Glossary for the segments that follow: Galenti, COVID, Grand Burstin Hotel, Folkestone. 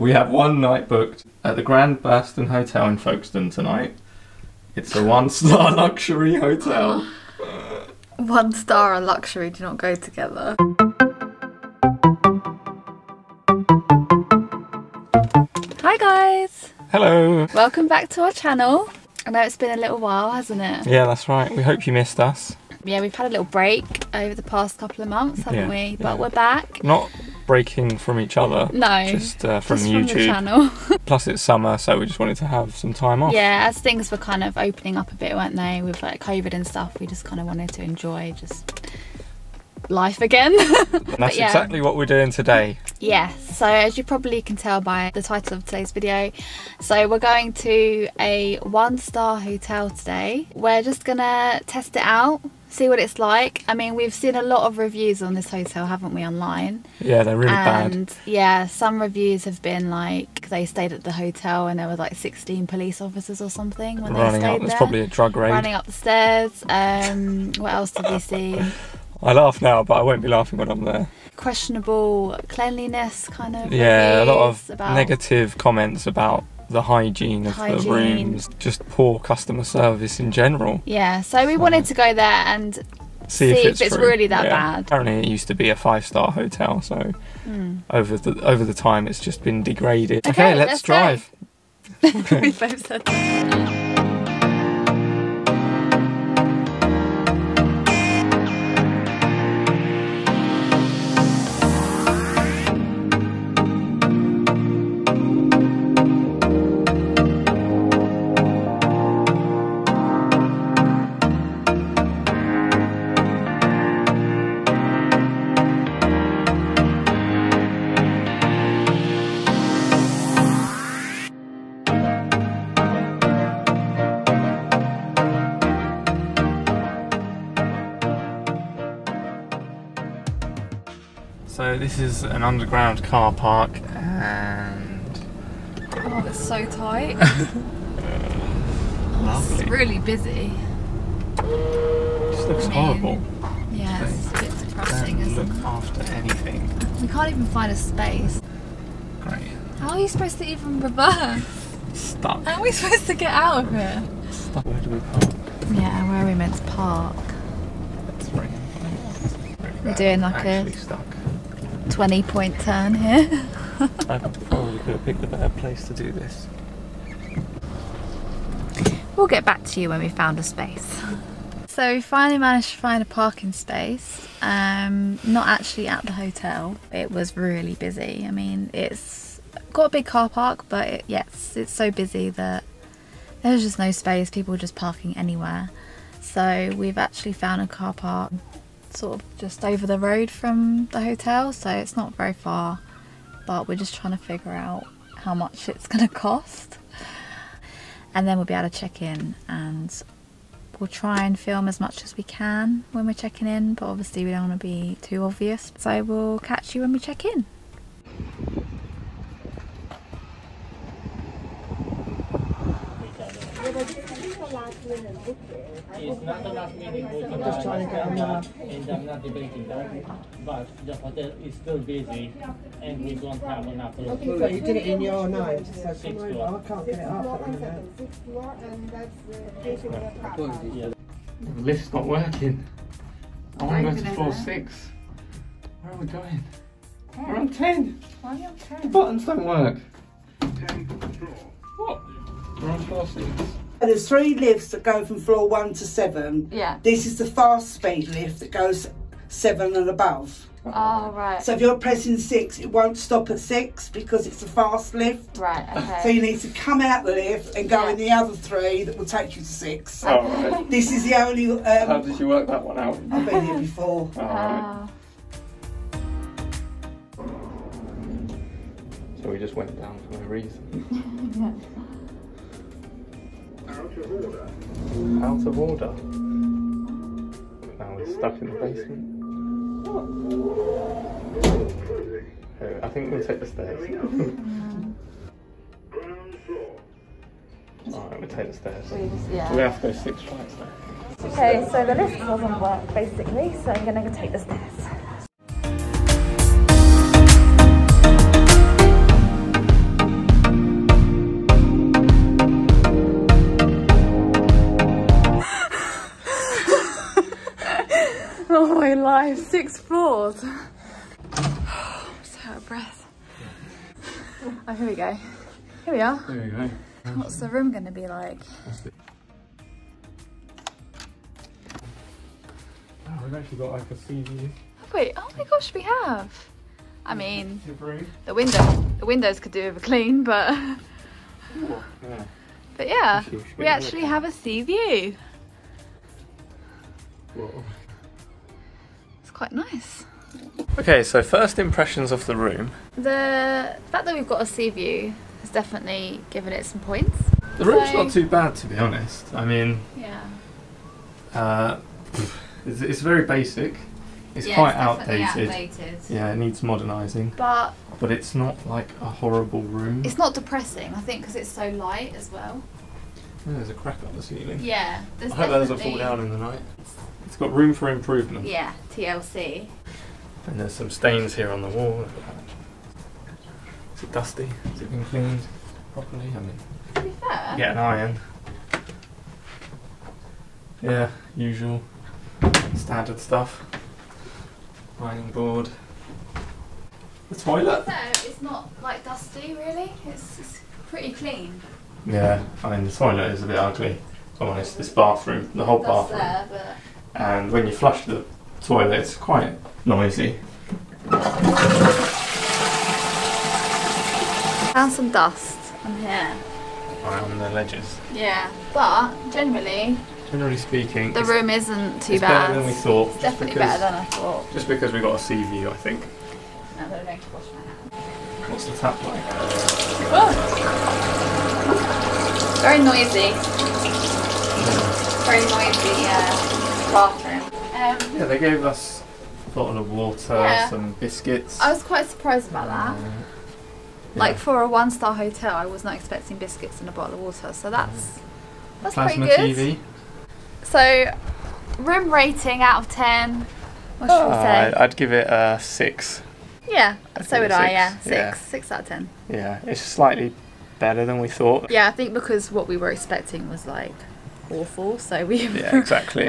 We have one night booked at the Grand Burstin Hotel in Folkestone tonight. It's a one-star luxury hotel. One star and luxury do not go together. Hi guys! Hello! Welcome back to our channel. I know it's been a little while, hasn't it? Yeah, that's right. We hope you missed us. Yeah, we've had a little break over the past couple of months, haven't we? But we're back. Not breaking from each other. No. Just from YouTube. The channel. Plus it's summer, so we just wanted to have some time off. Yeah, as things were kind of opening up a bit, weren't they? With like COVID and stuff, we just kind of wanted to enjoy just life again. And that's exactly what we're doing today. Yeah, so as you probably can tell by the title of today's video, so we're going to a one-star hotel today. We're just gonna test it out. See what it's like. I mean, we've seen a lot of reviews on this hotel, haven't we, online? Yeah, they're really bad. And yeah, some reviews have been like, they stayed at the hotel and there were like 16 police officers or something when they stayed there. There's probably a drug raid. Running up the stairs. What else did we see? I laugh now, but I won't be laughing when I'm there. Questionable cleanliness kind of. Yeah, a lot of negative comments about the hygiene of the rooms, just poor customer service in general. Yeah, so we wanted to go there and see if it's really that bad. Apparently it used to be a five-star hotel, so over the time it's just been degraded. Okay, let's drive. We both said that. So this is an underground car park and... Oh, it's so tight. Lovely. It's really busy. It just looks horrible. Yeah, it's a bit depressing, isn't it? Look after anything. We can't even find a space. Great. How are you supposed to even reverse? Stuck. How are we supposed to get out of here? Stuck. Where do we park? Yeah, where are we meant to park? That's right. We're doing like a... Stuck. 20-point turn here. I probably could have picked a better place to do this. We'll get back to you when we found a space. So we finally managed to find a parking space, not actually at the hotel. It was really busy. I mean, it's got a big car park, but it's so busy that there's just no space. People were just parking anywhere. So we've actually found a car park sort of just over the road from the hotel, so it's not very far, but we're just trying to figure out how much it's going to cost, and then we'll be able to check in, and we'll try and film as much as we can when we're checking in, but obviously we don't want to be too obvious, so we'll catch you when we check in. It's not the last meeting. I'm just trying to get and I'm not debating that. But the hotel is still busy and we don't have enough room. Okay, so you did it in your night. So I can't get it up. The lift's not working. I want to go to floor 6. Where are we going? We're on 10. Why are you on 10? The buttons don't work. What? We're on floor 6. There's 3 lifts that go from floor 1 to 7. Yeah. This is the fast speed lift that goes 7 and above. Oh, right. So if you're pressing 6, it won't stop at 6 because it's a fast lift. Right, okay. So you need to come out the lift and go in the other 3 that will take you to 6. Oh, right. This is the only... How did you work that one out? I've been here before. Oh, right. So we just went down for no reason. Yeah. Out of order. Out of order. Now we're stuck in the basement. What? I think we'll take the stairs. Alright, we'll take the stairs. We have to go 6 flights now. Okay, so the lift doesn't work basically, so I'm gonna go take the stairs. alive, 6 floors. Oh, I'm so out of breath. Oh, here we go. Here we are. There we go. What's the room going to be like? Oh, we've actually got like a sea view. Wait, oh my gosh, we have. I mean, the windows could do with a clean, but but yeah, we actually have a sea view. Whoa. It's quite nice. Okay, so first impressions of the room. The fact that we've got a sea view has definitely given it some points. The room's not too bad, to be honest. I mean, yeah, it's very basic. It's quite outdated. Yeah, it needs modernising. But it's not like a horrible room. It's not depressing, I think, because it's so light as well. Yeah, there's a crack up the ceiling. Yeah. I hope that doesn't fall down in the night. It's got room for improvement. Yeah, TLC. And there's some stains here on the wall. Is it dusty? Has it been cleaned properly? I mean, to be fair, get an iron. Yeah, usual standard stuff. Ironing board. The toilet? No, it's not like dusty really, it's pretty clean. Yeah, I mean the toilet is a bit ugly, if I'm honest. This bathroom, the whole bathroom. There, but... And when you flush the toilet, it's quite noisy. Found some dust on here. Right on the ledges. Yeah, but generally, speaking, the room isn't too bad. It's better than we thought. It's definitely better than I thought. Just because we got a sea view, I think. I'm going to wash my hands. What's the tap like? Oh. Very noisy. Very noisy bathroom. Yeah, they gave us a bottle of water, some biscuits. I was quite surprised about that. Like for a 1-star hotel, I was not expecting biscuits and a bottle of water, so that's pretty good. TV. So, room rating out of 10, what should we say? I'd give it a 6. Yeah, so would I, yeah. 6 out of 10. Yeah, it's slightly better than we thought. Yeah, I think because what we were expecting was like awful, so we're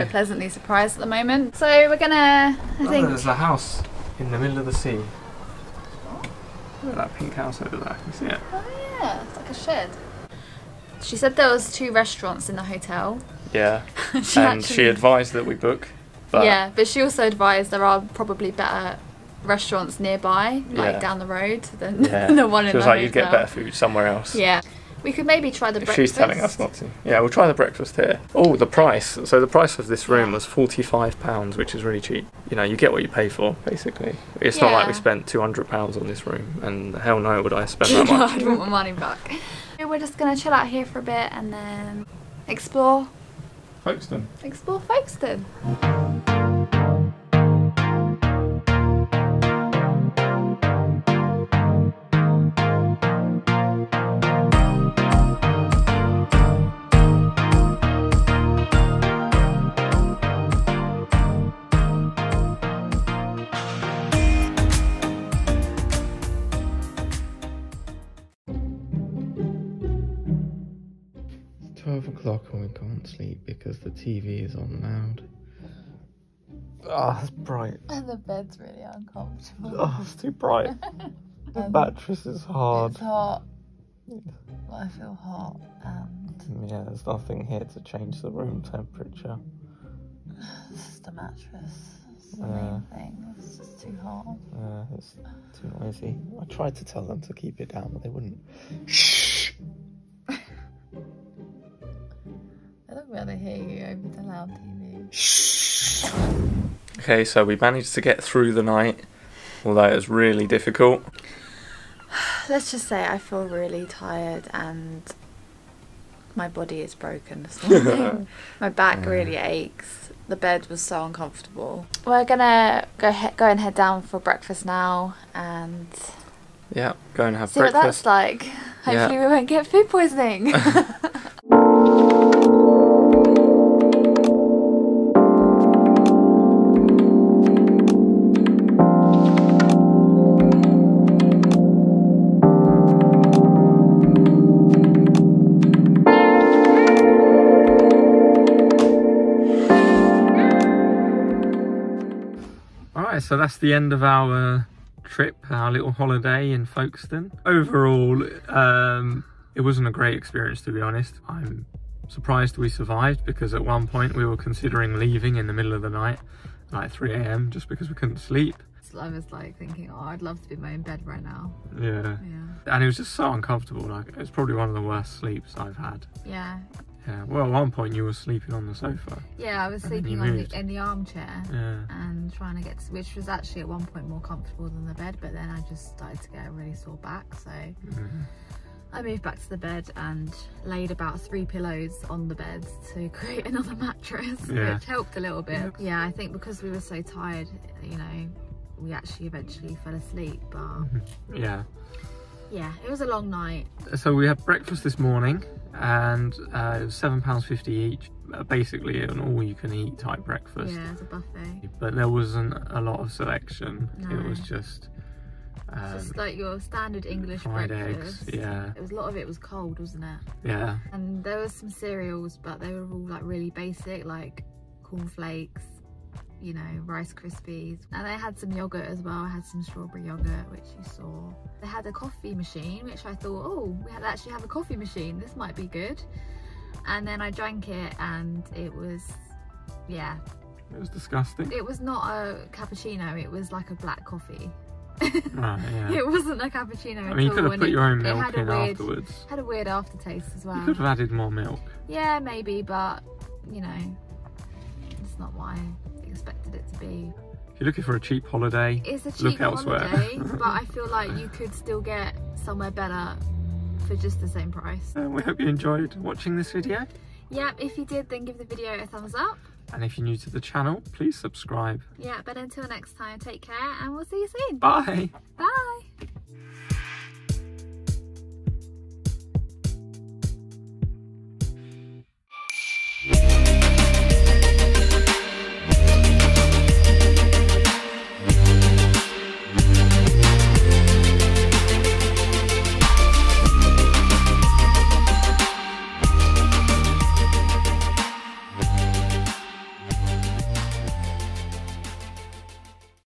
pleasantly surprised at the moment. So we're gonna, I think... There's a house in the middle of the sea. Look at that pink house over there, can you see it? Oh yeah, it's like a shed. She said there was 2 restaurants in the hotel. Yeah, she advised that we book. But she also advised there are probably better restaurants nearby, like down the road, than the one in the hotel. She was like, you'd get better food somewhere else. Yeah, we could maybe try the breakfast. She's telling us not to. Yeah, we'll try the breakfast here. Oh, the price. So the price of this room was £45, which is really cheap. You know, you get what you pay for, basically. It's not like we spent £200 on this room, and hell no would I spend that much. I'd want my money back. We're just going to chill out here for a bit and then explore Folkestone. Explore Folkestone. And we can't sleep because the TV is on loud. Ah, oh, it's bright. And the bed's really uncomfortable. Oh, it's too bright. The mattress is hard. It's hot. I feel hot and... Yeah, there's nothing here to change the room temperature. It's just the mattress. It's the main thing. It's just too hot. Yeah, it's too noisy. I tried to tell them to keep it down, but they wouldn't. Shh! Rather hear you over the loud TV. Okay, so we managed to get through the night, although it was really difficult. Let's just say I feel really tired and my body is broken this morning. My back really aches. The bed was so uncomfortable. We're gonna go and head down for breakfast now and go and have breakfast. See what that's like. Hopefully we won't get food poisoning. so that's the end of our trip, our little holiday in Folkestone. Overall, it wasn't a great experience, to be honest. I'm surprised we survived, because at one point we were considering leaving in the middle of the night, like 3 AM, just because we couldn't sleep. I was like thinking, oh, I'd love to be in my own bed right now. Yeah. Yeah. And it was just so uncomfortable. Like, it's probably one of the worst sleeps I've had. Yeah. Yeah. Well, at one point you were sleeping on the sofa. Yeah, I was sleeping on the, in the armchair. Yeah. And trying to get, which was actually at one point more comfortable than the bed, but then I just started to get a really sore back, so I moved back to the bed and laid about 3 pillows on the bed to create another mattress, which helped a little bit. Yeah, I think because we were so tired, you know, we actually eventually fell asleep, but yeah, it was a long night. So we had breakfast this morning, and it was £7.50 each, basically an all-you-can-eat type breakfast. Yeah, it's a buffet, but there wasn't a lot of selection. No. It was just like your standard English breakfast. Eggs, yeah. It was, a lot of it was cold, wasn't it? Yeah. And there was some cereals, but they were all like really basic, like cornflakes, you know, Rice Krispies, and they had some yogurt as well. I had some strawberry yogurt, which you saw. They had a coffee machine, which I thought, oh, we actually have a coffee machine, this might be good. And then I drank it, and it was, yeah, it was disgusting. It was not a cappuccino, it was like a black coffee. Yeah. It wasn't a cappuccino. I mean, you could have put your own milk in afterwards. Had a weird aftertaste as well. You could have added more milk. Yeah, maybe, but you know, it's not why I expected it to be. If you're looking for a cheap holiday, it's a cheap look elsewhere. But I feel like you could still get somewhere better for just the same price. And we hope you enjoyed watching this video. Yeah, if you did, then give the video a thumbs up. And if you're new to the channel, please subscribe. Yeah, but until next time, take care, and we'll see you soon. Bye. Bye.